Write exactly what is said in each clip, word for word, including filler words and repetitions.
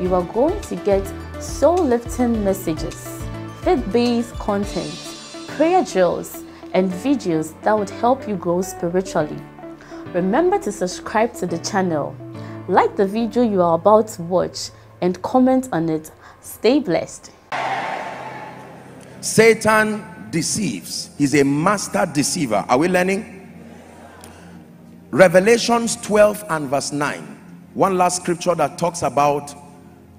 you are going to get soul-lifting messages, faith-based content, prayer drills and videos that would help you grow spiritually. Remember to subscribe to the channel, like the video you are about to watch and comment on it. Stay blessed. Satan deceives. He's a master deceiver. Are we learning? Revelations twelve and verse nine. One last scripture that talks about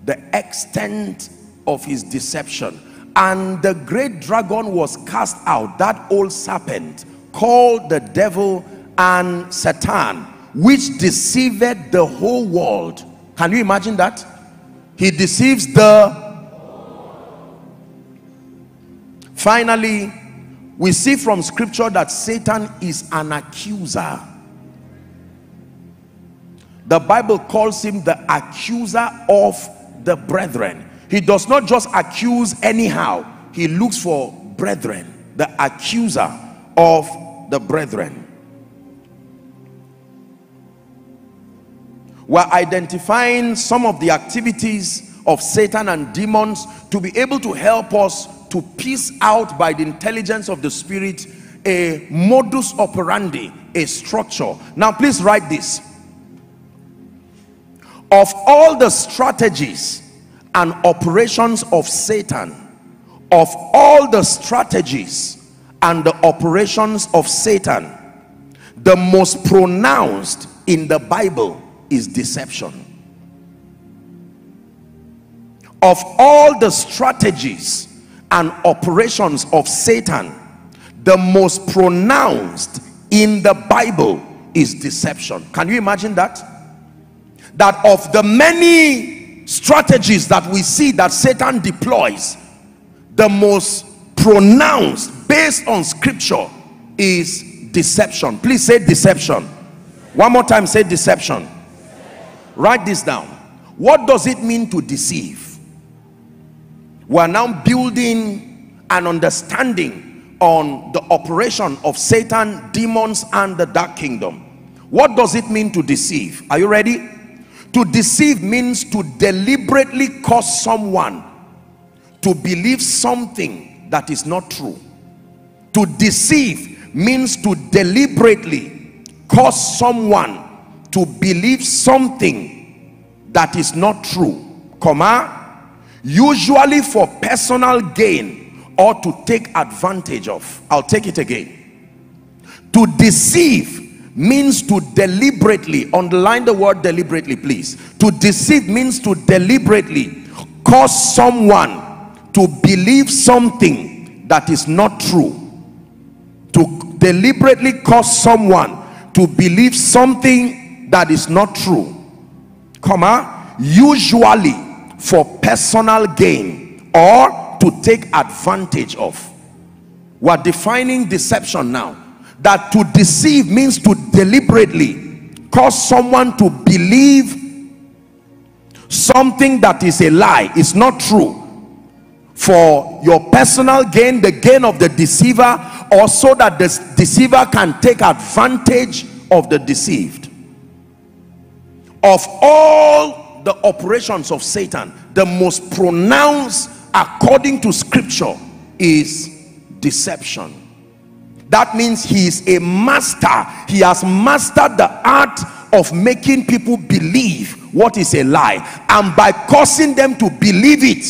the extent of his deception. And the great dragon was cast out, that old serpent called the devil and Satan, which deceived the whole world. Can you imagine that? He deceives the... Finally, we see from scripture that Satan is an accuser. The Bible calls him the accuser of the brethren. He does not just accuse anyhow. He looks for brethren, the accuser of the brethren. We're identifying some of the activities of Satan and demons to be able to help us to piece out by the intelligence of the Spirit a modus operandi, a structure. Now please write this. Of all the strategies and operations of Satan, of all the strategies and the operations of Satan, the most pronounced in the Bible is deception. Of all the strategies and operations of Satan, the most pronounced in the Bible is deception. Can you imagine that? That of the many strategies that we see that Satan deploys, the most pronounced based on scripture is deception. Please say deception. One more time, say deception. Write this down. What does it mean to deceive? We are now building an understanding on the operation of Satan, demons, and the dark kingdom. What does it mean to deceive? Are you ready? To deceive means to deliberately cause someone to believe something that is not true. To deceive means to deliberately cause someone to believe something that is not true, comma, usually for personal gain or to take advantage of. I'll take it again. To deceive means to deliberately, underline the word deliberately please, to deceive means to deliberately cause someone to believe something that is not true. To deliberately cause someone to believe something that is not true, comma, usually for personal gain or to take advantage of. We're defining deception now. That to deceive means to deliberately cause someone to believe something that is a lie, it's not true, for your personal gain, the gain of the deceiver, or so that the deceiver can take advantage of the deceived. Of all the operations of Satan, the most pronounced according to scripture is deception. That means he is a master. He has mastered the art of making people believe what is a lie. And by causing them to believe it,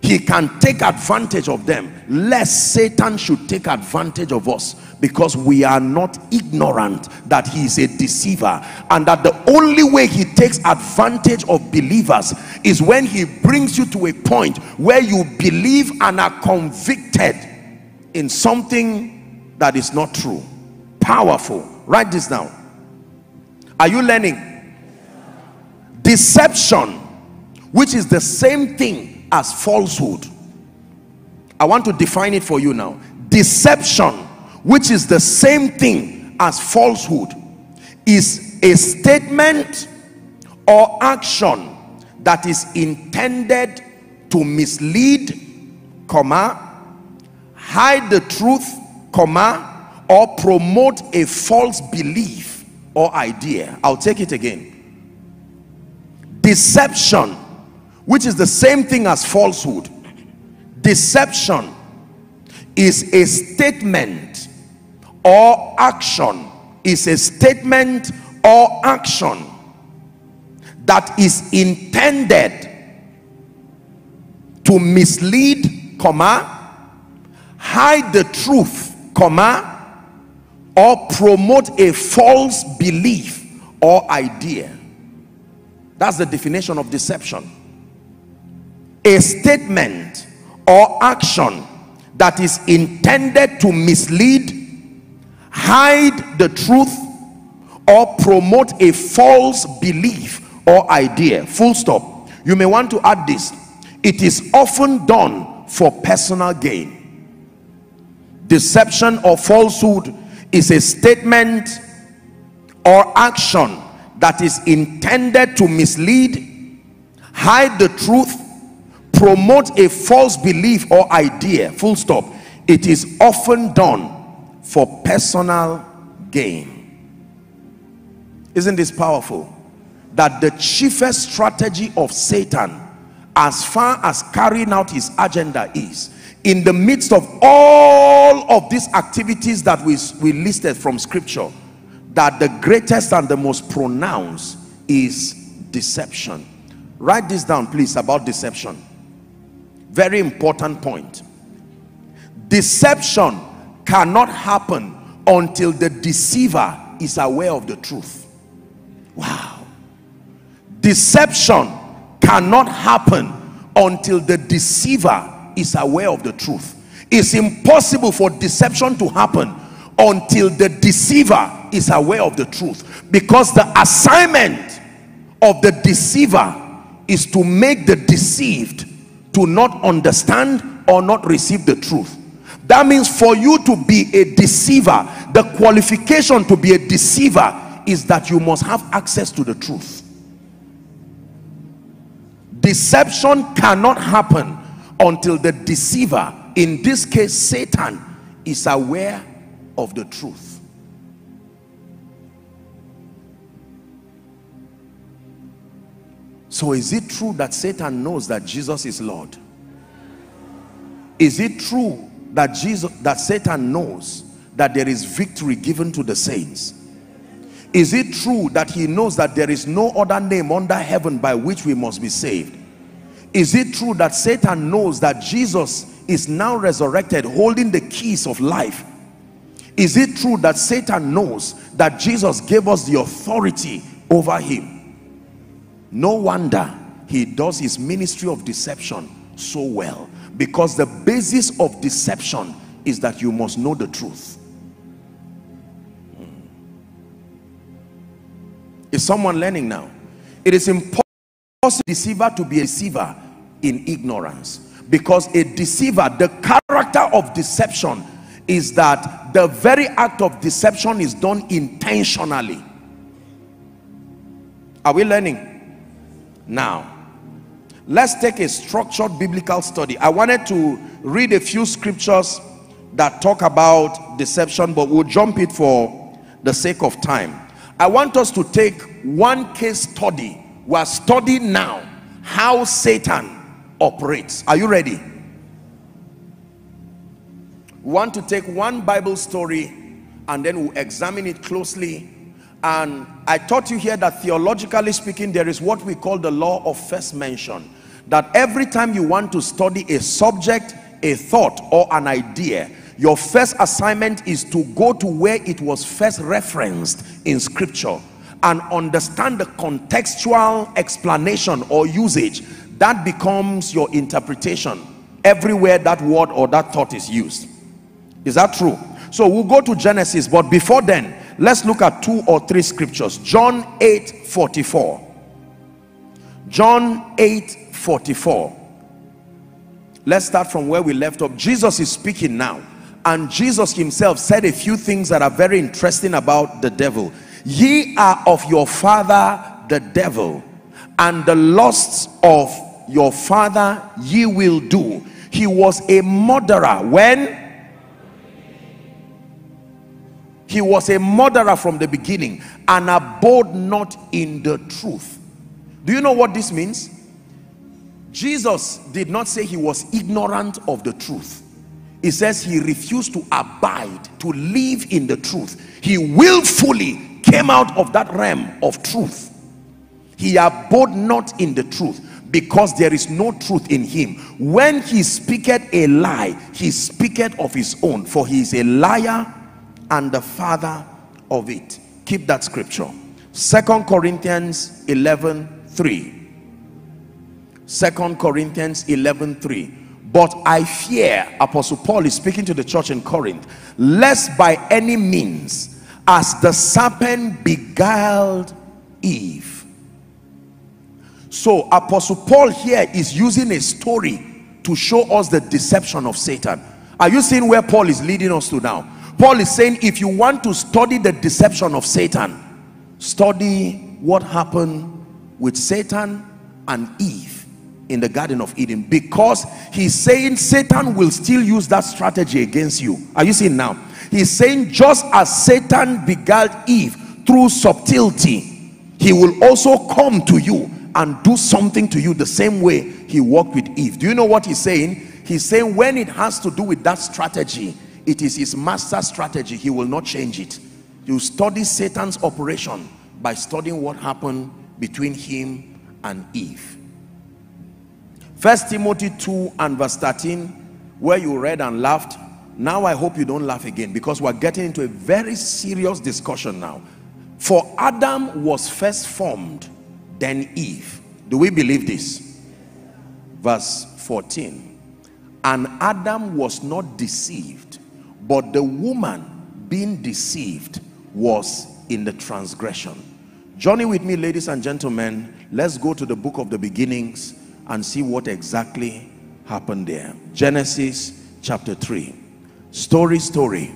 he can take advantage of them. Lest Satan should take advantage of us, because we are not ignorant that he is a deceiver. And that the only way he takes advantage of believers is when he brings you to a point where you believe and are convicted in something that is not true. Powerful. Write this down. Are you learning? Deception which is the same thing as falsehood. I want to define it for you now. Deception, which is the same thing as falsehood, is a statement or action that is intended to mislead, comma, hide the truth, comma, or promote a false belief or idea. I'll take it again. Deception, which is the same thing as falsehood. Deception is a statement or action, is a statement or action that is intended to mislead, comma, hide the truth, comma, or promote a false belief or idea. That's the definition of deception. A statement or action that is intended to mislead, hide the truth, or promote a false belief or idea. Full stop. You may want to add this. It is often done for personal gain. Deception or falsehood is a statement or action that is intended to mislead, hide the truth, promote a false belief or idea. Full stop. It is often done for personal gain. Isn't this powerful? That the chiefest strategy of Satan, as far as carrying out his agenda, is in the midst of all of these activities that we, we listed from scripture, that the greatest and the most pronounced is deception. Write this down, please, about deception. Very important point. Deception cannot happen until the deceiver is aware of the truth. Wow. Deception cannot happen until the deceiver is aware of the truth. It's impossible for deception to happen until the deceiver is aware of the truth, because the assignment of the deceiver is to make the deceived to not understand or not receive the truth. That means for you to be a deceiver, the qualification to be a deceiver is that you must have access to the truth. Deception cannot happen until the deceiver, in this case Satan, is aware of the truth. So is it true that Satan knows that Jesus is Lord? Is it true that Jesus, that Satan knows that there is victory given to the saints? Is it true that he knows that there is no other name under heaven by which we must be saved? Is it true that Satan knows that Jesus is now resurrected, holding the keys of life? Is it true that Satan knows that Jesus gave us the authority over him? No wonder he does his ministry of deception so well, because the basis of deception is that you must know the truth. Is someone learning now? It is impossible for a deceiver to be a deceiver in ignorance, because a deceiver, the character of deception is that the very act of deception is done intentionally. Are we learning? Now, let's take a structured biblical study. I wanted to read a few scriptures that talk about deception, but we'll jump it for the sake of time. I want us to take one case study. We're studying now how Satan operates. Are you ready? We want to take one Bible story and then we'll examine it closely. And I taught you here that theologically speaking, there is what we call the law of first mention. That every time you want to study a subject, a thought, or an idea, your first assignment is to go to where it was first referenced in scripture and understand the contextual explanation or usage. That becomes your interpretation everywhere that word or that thought is used. Is that true? So we'll go to Genesis, but before then, let's look at two or three scriptures. John eight forty-four. John eight forty-four. Let's start from where we left off. Jesus is speaking now, and Jesus himself said a few things that are very interesting about the devil. Ye are of your father the devil, and the lusts of your father ye will do. He was a murderer. When? He was a murderer from the beginning, and abode not in the truth. Do you know what this means? Jesus did not say he was ignorant of the truth. He says he refused to abide, to live in the truth. He willfully came out of that realm of truth. He abode not in the truth, because there is no truth in him. When he speaketh a lie, he speaketh of his own, for he is a liar and the father of it. Keep that scripture. Second Corinthians eleven three. Second Corinthians eleven three. But I fear, Apostle Paul is speaking to the church in Corinth, lest by any means, as the serpent beguiled Eve. So Apostle Paul here is using a story to show us the deception of Satan. Are you seeing where Paul is leading us to now? Paul is saying, if you want to study the deception of Satan, study what happened with Satan and Eve in the Garden of Eden, because he's saying Satan will still use that strategy against you. Are you seeing now? He's saying just as Satan beguiled Eve through subtlety, he will also come to you and do something to you the same way he worked with Eve. Do you know what he's saying? He's saying when it has to do with that strategy, it is his master strategy. He will not change it. You study Satan's operation by studying what happened between him and Eve. First Timothy two and verse thirteen, where you read and laughed. Now I hope you don't laugh again, because we're getting into a very serious discussion now. For Adam was first formed, then Eve. Do we believe this? Verse fourteen. And Adam was not deceived, but the woman being deceived was in the transgression. Journey with me, ladies and gentlemen. Let's go to the book of the beginnings and see what exactly happened there. Genesis chapter three. Story, story.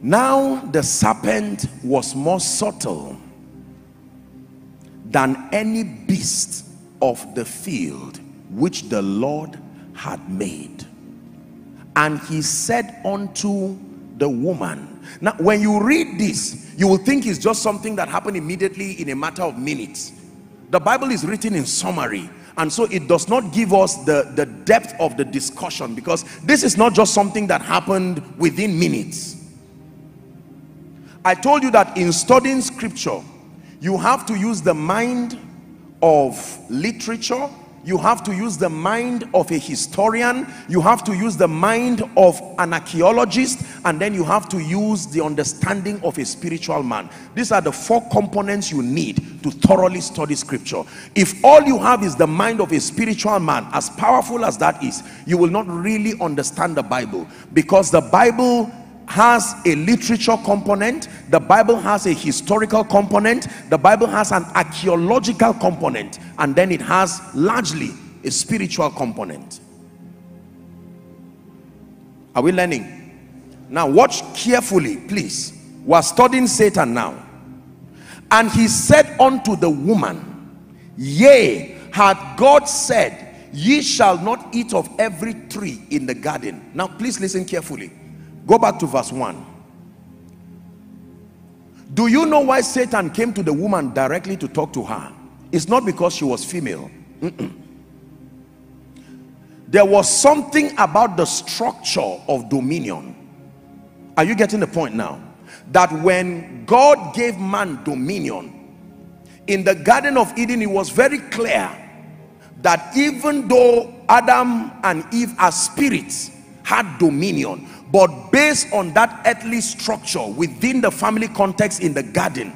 Now the serpent was more subtle than any beast of the field which the Lord had made. And he said unto the woman. Now when you read this, you will think it's just something that happened immediately in a matter of minutes. The Bible is written in summary, and so it does not give us the the depth of the discussion, because this is not just something that happened within minutes. I told you that in studying scripture, you have to use the mind of literature. You have to use the mind of a historian. You have to use the mind of an archaeologist. And then you have to use the understanding of a spiritual man. These are the four components you need to thoroughly study scripture. If all you have is the mind of a spiritual man, as powerful as that is, you will not really understand the Bible, because the Bible has a literature component, the Bible has a historical component, the Bible has an archaeological component, and then it has largely a spiritual component. Are we learning? Now watch carefully, please. We're studying Satan now. And he said unto the woman, yea, hath God said, ye shall not eat of every tree in the garden. Now please listen carefully. Go back to verse one. Do you know why Satan came to the woman directly to talk to her? It's not because she was female. Mm-mm. There was something about the structure of dominion. Are you getting the point now? That when God gave man dominion in the Garden of Eden, it was very clear that even though Adam and Eve as spirits had dominion, but based on that earthly structure within the family context in the garden,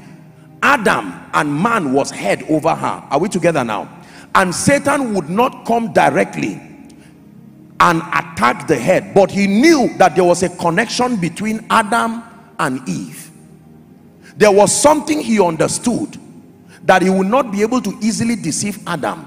Adam and man was head over her. Are we together now? And Satan would not come directly and attack the head, but he knew that there was a connection between Adam and Eve. There was something he understood that he would not be able to easily deceive Adam,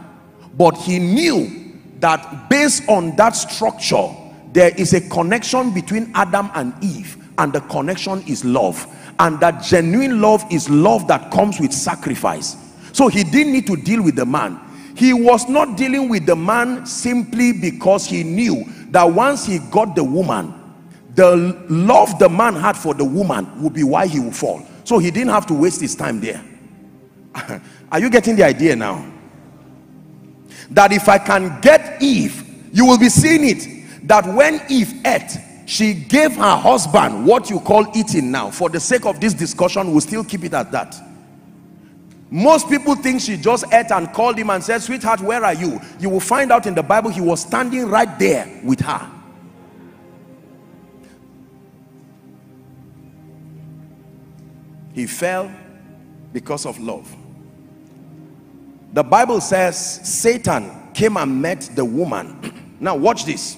but he knew that based on that structure, there is a connection between Adam and Eve, and the connection is love, and that genuine love is love that comes with sacrifice. So he didn't need to deal with the man. He was not dealing with the man simply because he knew that once he got the woman, the love the man had for the woman would be why he would fall. So he didn't have to waste his time there. Are you getting the idea now? That if I can get Eve, you will be seeing it, that when Eve ate, she gave her husband what you call eating now. For the sake of this discussion, we'll still keep it at that. Most people think she just ate and called him and said, sweetheart, where are you? You will find out in the Bible he was standing right there with her. He fell because of love. The Bible says Satan came and met the woman. Now watch this.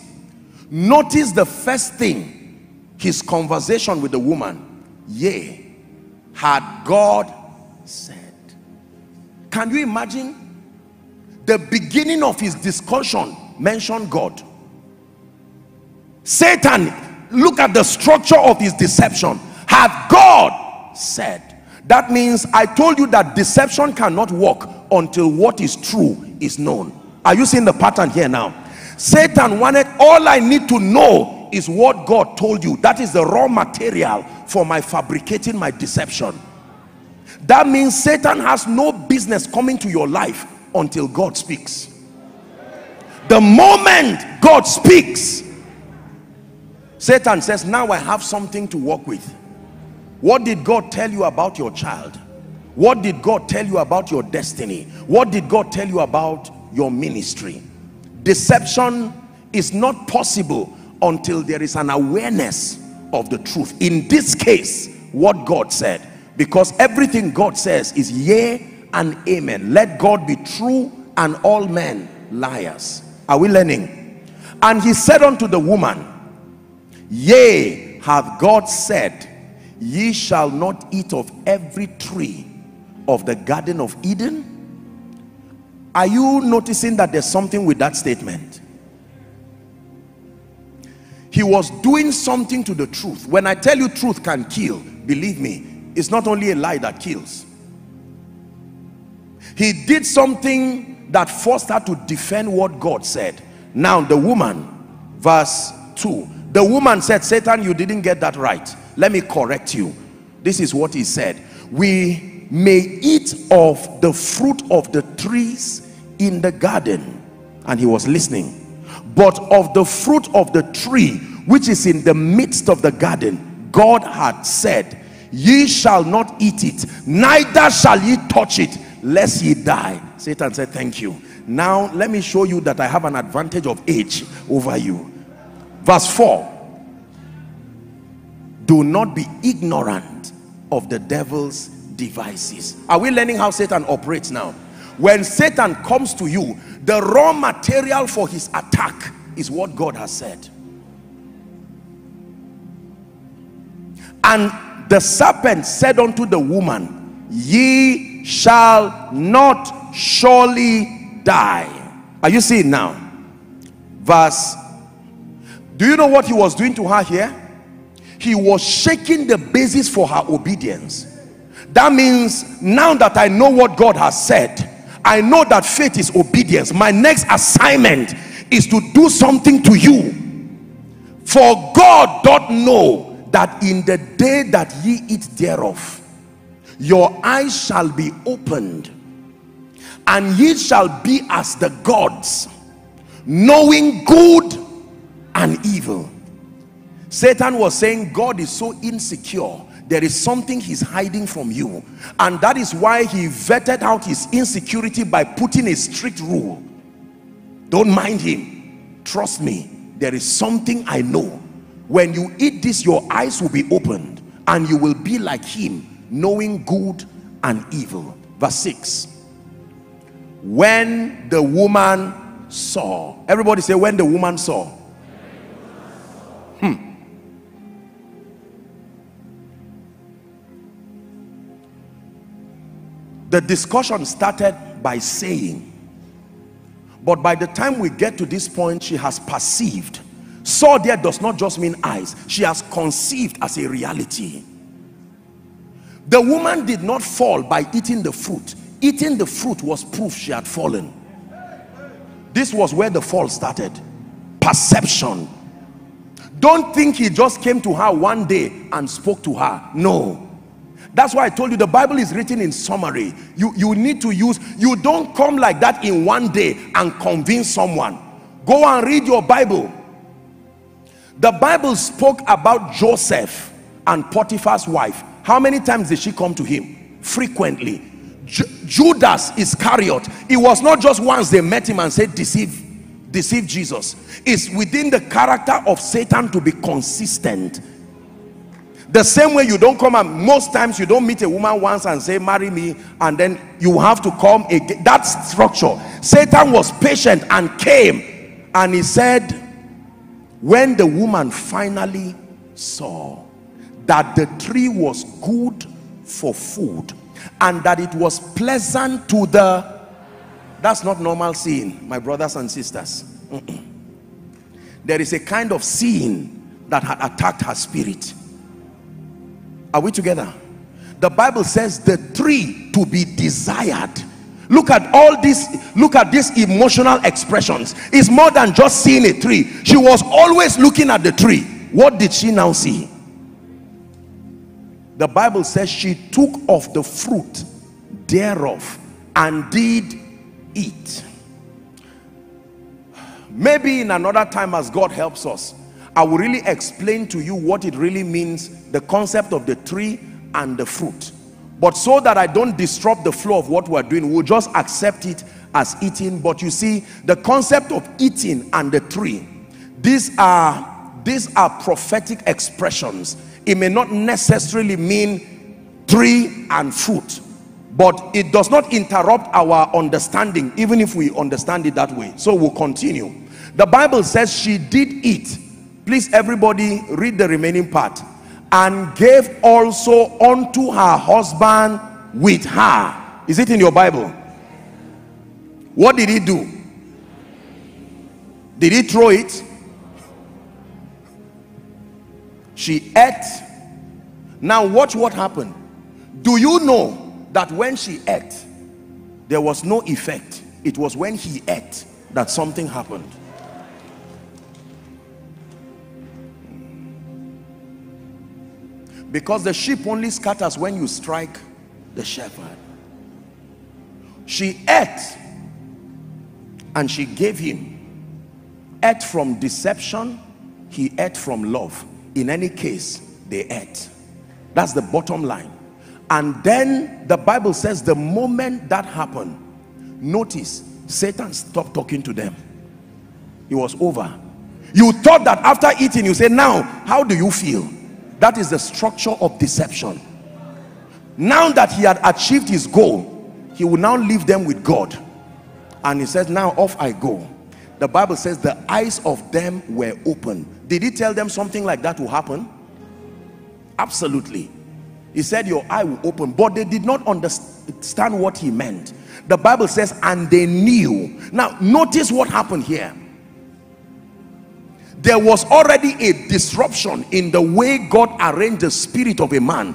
Notice the first thing, his conversation with the woman. Yea, had God said. Can you imagine? The beginning of his discussion mentioned God. Satan, look at the structure of his deception. Had God said. That means I told you that deception cannot work until what is true is known. Are you seeing the pattern here now? Satan wanted, all I need to know is what God told you. That is the raw material for my fabricating my deception. That means Satan has no business coming to your life until God speaks. The moment God speaks, Satan says, now I have something to work with. What did God tell you about your child? What did God tell you about your destiny? What did God tell you about your ministry? Deception is not possible until there is an awareness of the truth. In this case, what God said. Because everything God says is yea and amen. Let God be true and all men liars. Are we learning? And he said unto the woman, yea, hath God said, ye shall not eat of every tree of the garden of Eden? Are you noticing that there's something with that statement? He was doing something to the truth. When I tell you truth can kill, believe me, it's not only a lie that kills. He did something that forced her to defend what God said. Now the woman, verse two, the woman said, Satan, you didn't get that right. Let me correct you. This is what he said. We may eat of the fruit of the trees in the garden. And he was listening. But of the fruit of the tree which is in the midst of the garden, God had said, ye shall not eat it, neither shall ye touch it, lest ye die. Satan said, thank you. Now let me show you that I have an advantage of age over you. Verse four. Do not be ignorant of the devil's devices. Are we learning how Satan operates now? When Satan comes to you, the raw material for his attack is what God has said. And the serpent said unto the woman, ye shall not surely die. Are you seeing now? Verse. Do you know what he was doing to her here? He was shaking the basis for her obedience. That means now that I know what God has said, I know that faith is obedience. My next assignment is to do something to you. For God doth know that in the day that ye eat thereof, your eyes shall be opened, and ye shall be as the gods, knowing good and evil. Satan was saying God is so insecure. There is something he's hiding from you. And that is why he vetted out his insecurity by putting a strict rule. Don't mind him. Trust me. There is something I know. When you eat this, your eyes will be opened, and you will be like him, knowing good and evil. Verse six. When the woman saw. Everybody say, when the woman saw. Hmm. The discussion started by saying, but by the time we get to this point, she has perceived. Saw there does not just mean eyes. She has conceived as a reality. The woman did not fall by eating the fruit. Eating the fruit was proof she had fallen. This was where the fall started. Perception. Don't think he just came to her one day and spoke to her. No. That's why I told you the Bible is written in summary. You, you need to use, you don't come like that in one day and convince someone. Go and read your Bible. The Bible spoke about Joseph and Potiphar's wife. How many times did she come to him? Frequently. Ju- Judas Iscariot. It was not just once they met him and said, deceive, deceive Jesus. It's within the character of Satan to be consistent. The same way you don't come, and most times you don't meet a woman once and say, marry me, and then you have to come again. That structure. Satan was patient and came, and he said, when the woman finally saw that the tree was good for food and that it was pleasant to the... That's not normal seeing, my brothers and sisters. There is a kind of seeing that had attacked her spirit. Are we together? The Bible says the tree to be desired. Look at all this, look at these emotional expressions. It's more than just seeing a tree. She was always looking at the tree. What did she now see? The Bible says she took of the fruit thereof and did eat. Maybe in another time, as God helps us, I will really explain to you what it really means, the concept of the tree and the fruit. But so that I don't disrupt the flow of what we're doing, we'll just accept it as eating. But you see, the concept of eating and the tree, these are, these are prophetic expressions. It may not necessarily mean tree and fruit, but it does not interrupt our understanding, even if we understand it that way. So we'll continue. The Bible says she did eat. Please, everybody, read the remaining part. And gave also unto her husband with her. Is it in your Bible? What did he do? Did he throw it? She ate. Now watch what happened. Do you know that when she ate, there was no effect? It was when he ate that something happened. Because the sheep only scatters when you strike the shepherd. She ate and she gave him. Ate from deception, he ate from love. In any case, they ate. That's the bottom line. And then the Bible says the moment that happened, notice Satan stopped talking to them. It was over. You thought that after eating, you say, now, how do you feel? That is the structure of deception. Now that he had achieved his goal, he will now leave them with God. And he says, now off I go. The Bible says the eyes of them were open. Did he tell them something like that will happen? Absolutely. He said your eye will open, but they did not understand what he meant. The Bible says, and they knew. Now notice what happened here. There was already a disruption in the way God arranged the spirit of a man,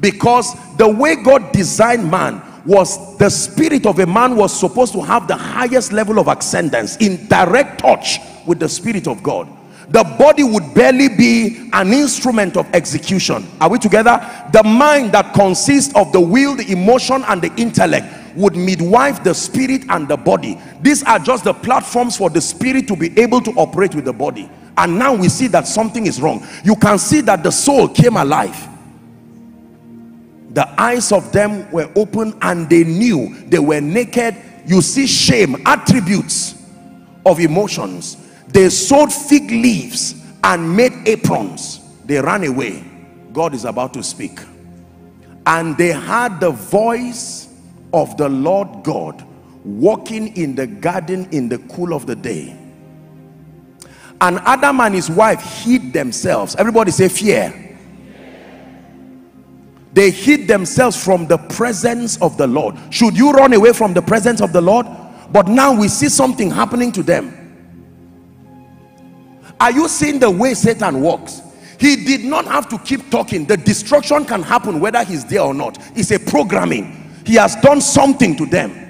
because the way God designed man was the spirit of a man was supposed to have the highest level of ascendance in direct touch with the spirit of God. The body would barely be an instrument of execution. Are we together? The mind that consists of the will, the emotion, and the intellect would midwife the spirit and the body. These are just the platforms for the spirit to be able to operate with the body. And now we see that something is wrong. You can see that the soul came alive. The eyes of them were open and they knew. They were naked. You see shame, attributes of emotions. They sewed fig leaves and made aprons. They ran away. God is about to speak. And they heard the voice of the Lord God walking in the garden in the cool of the day. And Adam and his wife hid themselves. Everybody say fear. Yeah. They hid themselves from the presence of the Lord. Should you run away from the presence of the Lord? But now we see something happening to them. Are you seeing the way Satan works? He did not have to keep talking. The destruction can happen whether he's there or not. It's a programming. He has done something to them.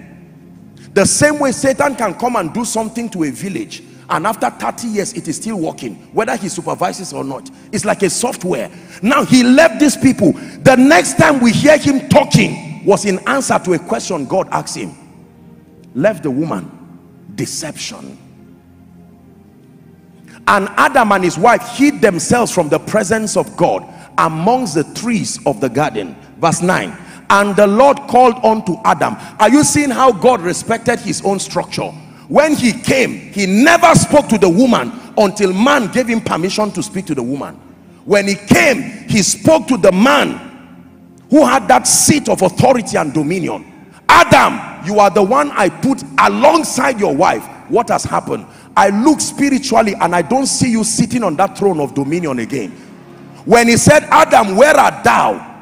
The same way Satan can come and do something to a village, and after thirty years it is still working whether he supervises or not. It's like a software. Now he left these people. The next time we hear him talking was in answer to a question God asked him. Left the woman, deception. And Adam and his wife hid themselves from the presence of God amongst the trees of the garden. Verse nine. And the Lord called unto Adam. Are you seeing how God respected his own structure? When he came, he never spoke to the woman until man gave him permission to speak to the woman. When he came, he spoke to the man who had that seat of authority and dominion. Adam, you are the one I put alongside your wife. What has happened? I look spiritually and I don't see you sitting on that throne of dominion again. When he said, Adam, where art thou?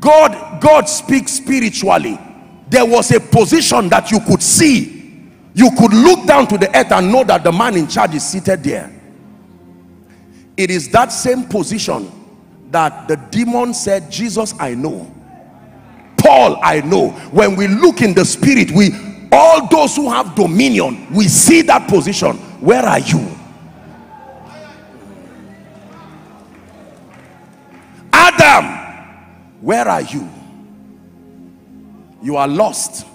God, God speaks spiritually. There was a position that you could see. You could look down to the earth and know that the man in charge is seated there. It is that same position that the demon said, Jesus, I know. Paul, I know. When we look in the spirit, we, all those who have dominion, we see that position. Where are you? Adam, where are you? You are lost.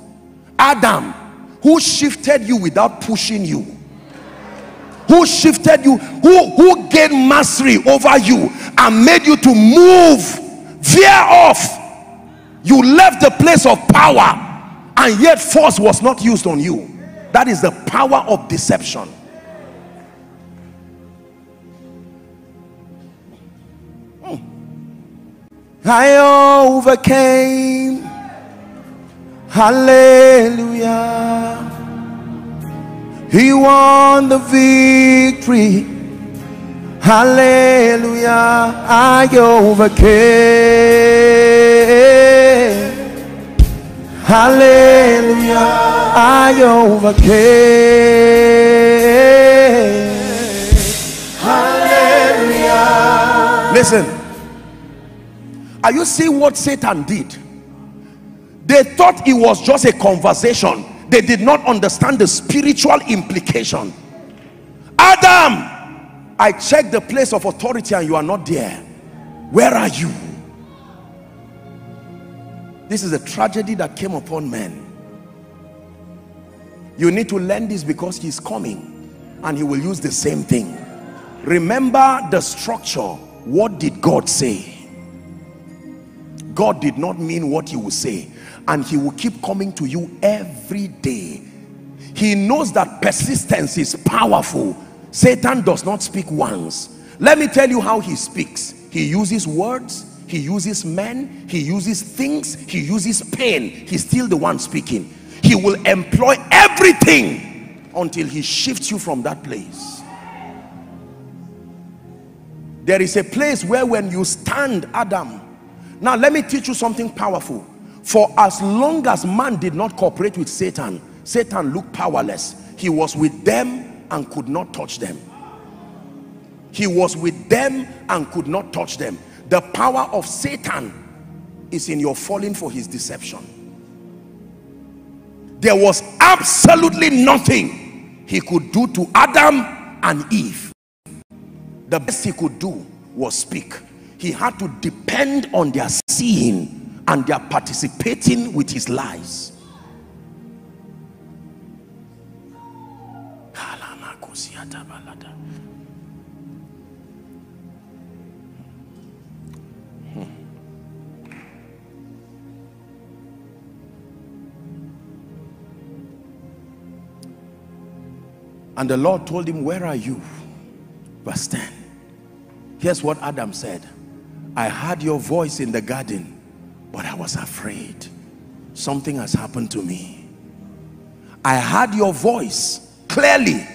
Adam, who shifted you without pushing you? Who shifted you? Who, who gained mastery over you and made you to move, veer off? You left the place of power and yet force was not used on you. That is the power of deception. Hmm. I overcame. Hallelujah. He won the victory. Hallelujah. I overcame. Hallelujah. I overcame. Hallelujah. Listen. Are you seeing what Satan did? They thought it was just a conversation. They did not understand the spiritual implication. Adam, I checked the place of authority and you are not there. Where are you? This is a tragedy that came upon men. You need to learn this because he's coming and he will use the same thing. Remember the structure. What did God say? God did not mean what he would say. And he will keep coming to you every day. He knows that persistence is powerful. Satan does not speak once. Let me tell you how he speaks. He uses words, he uses men, he uses things, he uses pain. He's still the one speaking. He will employ everything until he shifts you from that place. There is a place where when you stand, Adam. Now let me teach you something powerful. For as long as man did not cooperate with Satan, Satan looked powerless. He was with them and could not touch them. He was with them and could not touch them. The power of Satan is in your falling for his deception. There was absolutely nothing he could do to Adam and Eve. The best he could do was speak. He had to depend on their seeing. And they are participating with his lies. Hmm. And the Lord told him, where are you? Verse ten. Here's what Adam said. I heard your voice in the garden, but I was afraid. Something has happened to me. I heard your voice clearly.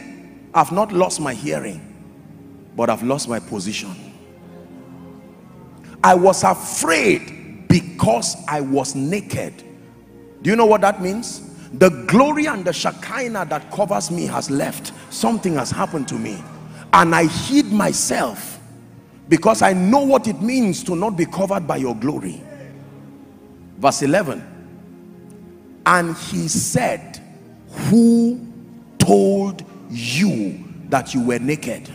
I've not lost my hearing, but I've lost my position. I was afraid because I was naked. Do you know what that means? The glory and the Shekinah that covers me has left. Something has happened to me. And I hid myself because I know what it means to not be covered by your glory. Verse eleven. And he said, who told you that you were naked?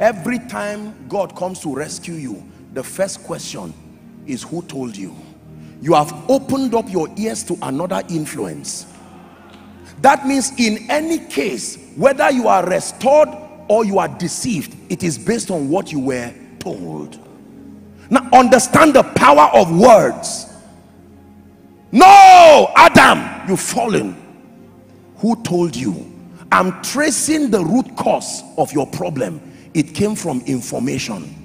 Every time God comes to rescue you, the first question is, who told you? You have opened up your ears to another influence. That means in any case, whether you are restored or you are deceived, it is based on what you were told. Now understand the power of words. No, Adam, you've fallen. Who told you? I'm tracing the root cause of your problem. It came from information.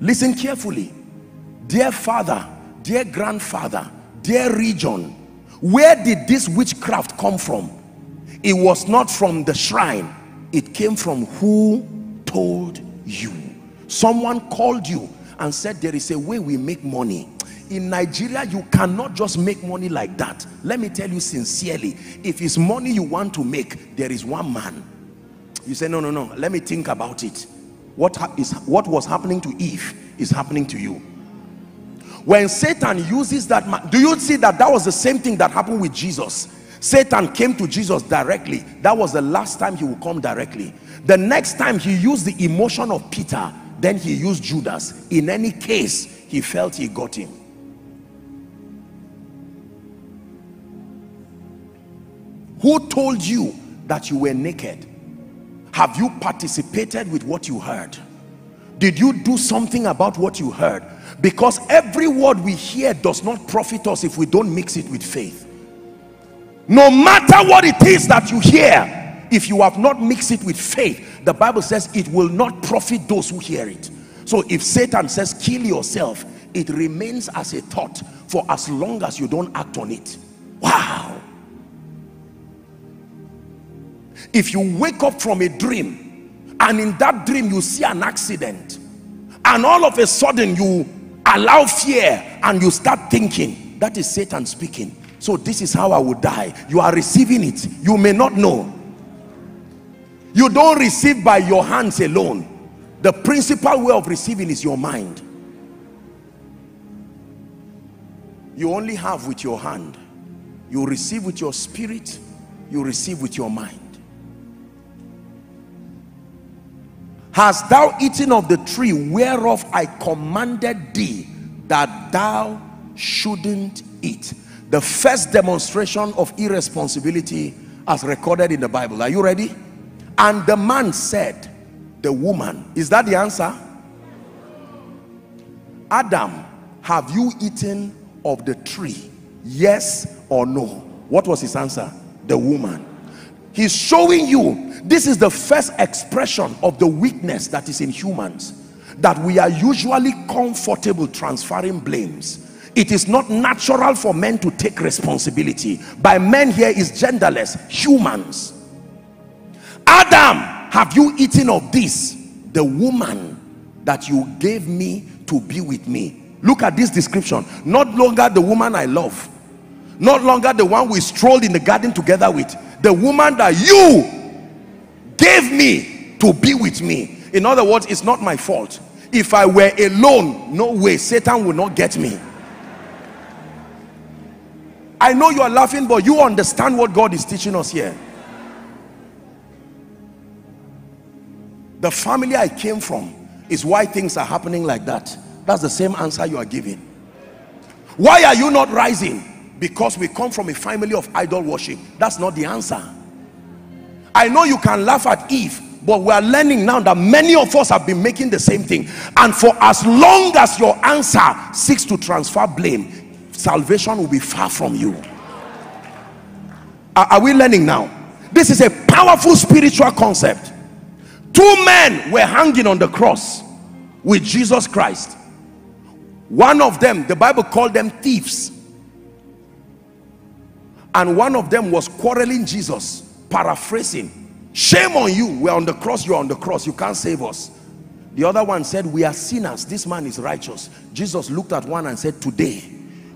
Listen carefully. Dear father, dear grandfather, dear region, where did this witchcraft come from? It was not from the shrine. It came from who told you. Someone called you and said, there is a way we make money. In Nigeria, you cannot just make money like that. Let me tell you sincerely, if it's money you want to make, there is one man. You say, no, no, no, let me think about it. What is what was happening to Eve is happening to you. When Satan uses that man, do you see that that was the same thing that happened with Jesus? Satan came to Jesus directly. That was the last time he would come directly. The next time he used the emotion of Peter, then he used Judas. In any case, he felt he got him. Who told you that you were naked? Have you participated with what you heard? Did you do something about what you heard? Because every word we hear does not profit us if we don't mix it with faith. No matter what it is that you hear, if you have not mixed it with faith, the Bible says it will not profit those who hear it. So if Satan says kill yourself, it remains as a thought for as long as you don't act on it. Wow. If you wake up from a dream and in that dream you see an accident and all of a sudden you allow fear and you start thinking, that is Satan speaking. So this is how I will die. You are receiving it. You may not know. You don't receive by your hands alone. The principal way of receiving is your mind. You only have with your hand. You receive with your spirit. You receive with your mind. Hast thou eaten of the tree whereof I commanded thee that thou shouldn't eat? The first demonstration of irresponsibility as recorded in the Bible. Are you ready? And the man said, the woman. Is that the answer? Adam, have you eaten of the tree? Yes or no? What was his answer? The woman. He's showing you, this is the first expression of the weakness that is in humans, that we are usually comfortable transferring blames. It is not natural for men to take responsibility. By men here is genderless, humans. Adam, have you eaten of this? The woman that you gave me to be with me. Look at this description. Not longer the woman I love. Not longer the one we strolled in the garden together with. The woman that you gave me to be with me. In other words, it's not my fault. If I were alone, no way, Satan would not get me. I know you are laughing, but you understand what God is teaching us here. The family I came from is why things are happening like that. That's the same answer you are giving. Why are you not rising? Because we come from a family of idol worship. That's not the answer. I know you can laugh at Eve, but we are learning now that many of us have been making the same thing. And for as long as your answer seeks to transfer blame, salvation will be far from you. Are, are we learning now? This is a powerful spiritual concept. Two men were hanging on the cross with Jesus Christ. One of them, the Bible called them thieves. And one of them was quarreling Jesus, paraphrasing, shame on you, we're on the cross, you're on the cross, you can't save us. The other one said, we are sinners, this man is righteous. Jesus looked at one and said, today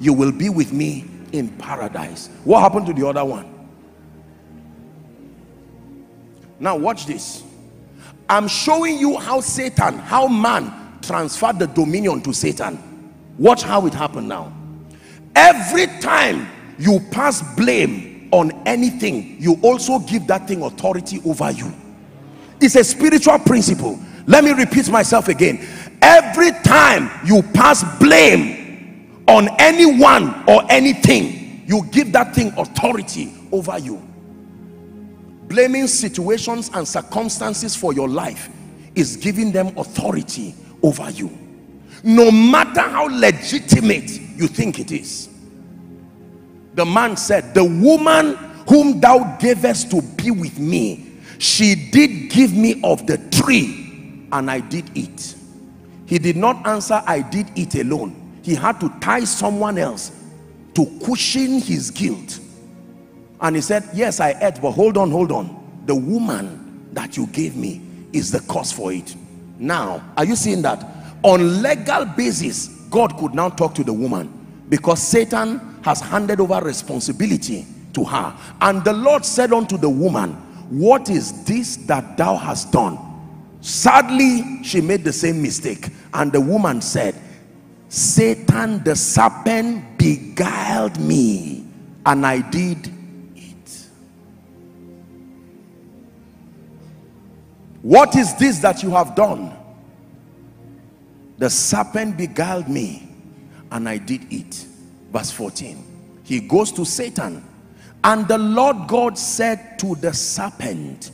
you will be with me in paradise. What happened to the other one? Now watch this. I'm showing you how Satan, how man transferred the dominion to Satan. Watch how it happened now. Every time you pass blame on anything, you also give that thing authority over you. It's a spiritual principle. Let me repeat myself again. Every time you pass blame on anyone or anything, you give that thing authority over you. Blaming situations and circumstances for your life is giving them authority over you, no matter how legitimate you think it is. The man said, the woman whom thou gavest to be with me, she did give me of the tree and I did eat. He did not answer, I did eat alone. He had to tie someone else to cushion his guilt. And he said, yes, I ate, but hold on, hold on. The woman that you gave me is the cause for it. Now, are you seeing that? On legal basis, God could now talk to the woman because Satan has handed over responsibility to her. And the Lord said unto the woman, what is this that thou hast done? Sadly, she made the same mistake. And the woman said, Satan the serpent beguiled me, and I did. What is this that you have done? The serpent beguiled me and I did eat. Verse fourteen. He goes to Satan. And the Lord God said to the serpent,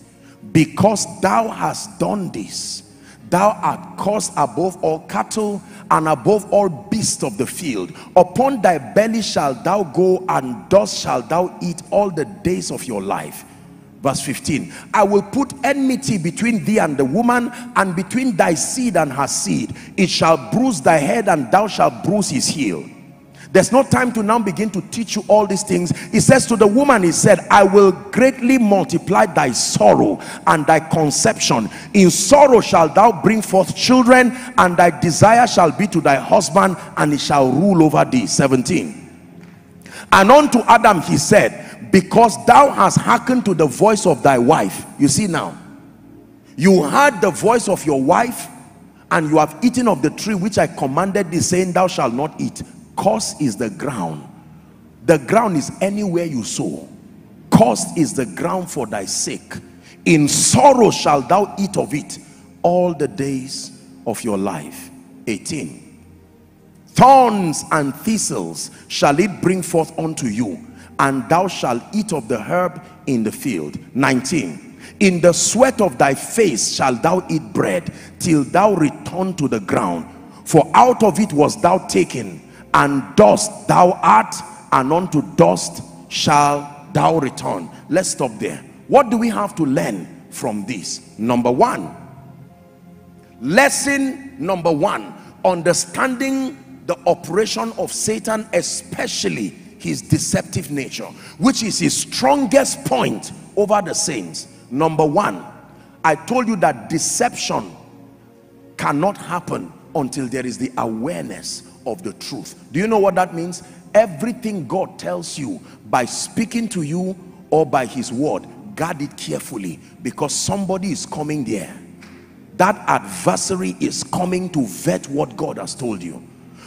because thou hast done this, thou art cursed above all cattle and above all beasts of the field. Upon thy belly shalt thou go, and dust shalt thou eat all the days of your life. Verse fifteen, I will put enmity between thee and the woman, and between thy seed and her seed. It shall bruise thy head, and thou shalt bruise his heel. There's no time to now begin to teach you all these things. He says to the woman, he said, I will greatly multiply thy sorrow and thy conception. In sorrow shalt thou bring forth children, and thy desire shall be to thy husband, and he shall rule over thee. Seventeen, and unto Adam he said, because thou hast hearkened to the voice of thy wife. You see now, you heard the voice of your wife, and you have eaten of the tree which I commanded thee, saying, thou shalt not eat. Cursed is the ground. The ground is anywhere you sow. Cursed is the ground for thy sake. In sorrow shalt thou eat of it all the days of your life. eighteen. Thorns and thistles shall it bring forth unto you, and thou shalt eat of the herb in the field. nineteen. In the sweat of thy face shalt thou eat bread, till thou return to the ground. For out of it was thou taken, and dust thou art, and unto dust shalt thou return. Let's stop there. What do we have to learn from this? Number one. Lesson number one. Understanding the operation of Satan, especially his deceptive nature, which is his strongest point over the saints. Number one, I told you that deception cannot happen until there is the awareness of the truth. Do you know what that means? Everything God tells you by speaking to you or by his word, guard it carefully, because somebody is coming there. That adversary is coming to vet what God has told you.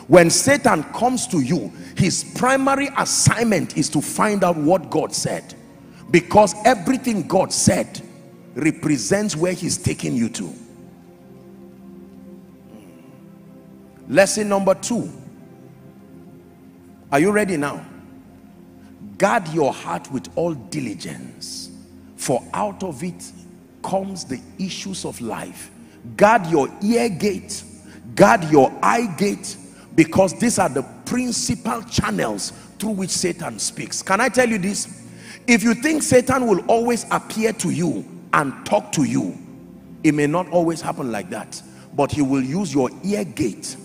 When Satan comes to you, his primary assignment is to find out what God said, because everything God said represents where he's taking you to. Lesson number two. Are you ready now? Guard your heart with all diligence, for out of it comes the issues of life. Guard your ear gate, guard your eye gate, because these are the principal channels through which Satan speaks. Can I tell you this? If you think Satan will always appear to you and talk to you, it may not always happen like that. But he will use your ear gate.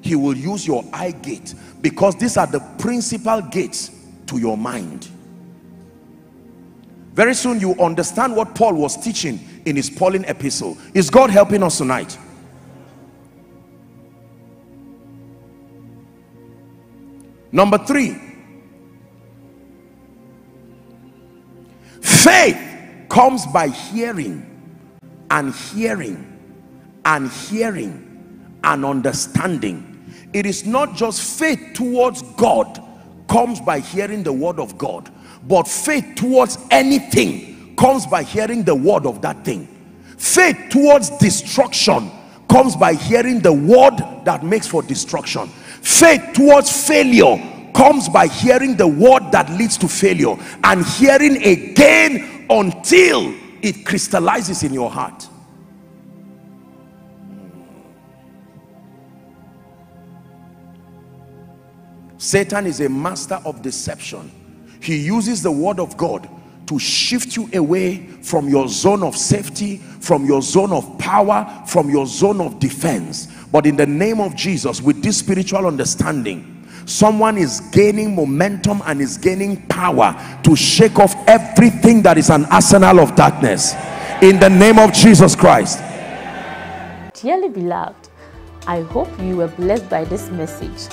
He will use your eye gate. Because these are the principal gates to your mind. Very soon you understand what Paul was teaching in his Pauline epistle. Is God helping us tonight? Number three, faith comes by hearing, and hearing, and hearing, and understanding. It is not just faith towards God comes by hearing the word of God, but faith towards anything comes by hearing the word of that thing. Faith towards destruction comes by hearing the word that makes for destruction. Faith towards failure comes by hearing the word that leads to failure, and hearing again until it crystallizes in your heart. Satan is a master of deception. He uses the word of God to shift you away from your zone of safety, from your zone of power, from your zone of defense. But in the name of Jesus, with this spiritual understanding, someone is gaining momentum and is gaining power to shake off everything that is an arsenal of darkness. In the name of Jesus Christ. Dearly beloved, I hope you were blessed by this message.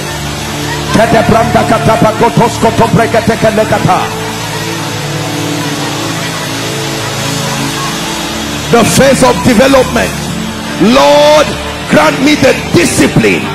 The phase of development. Lord, grant me the discipline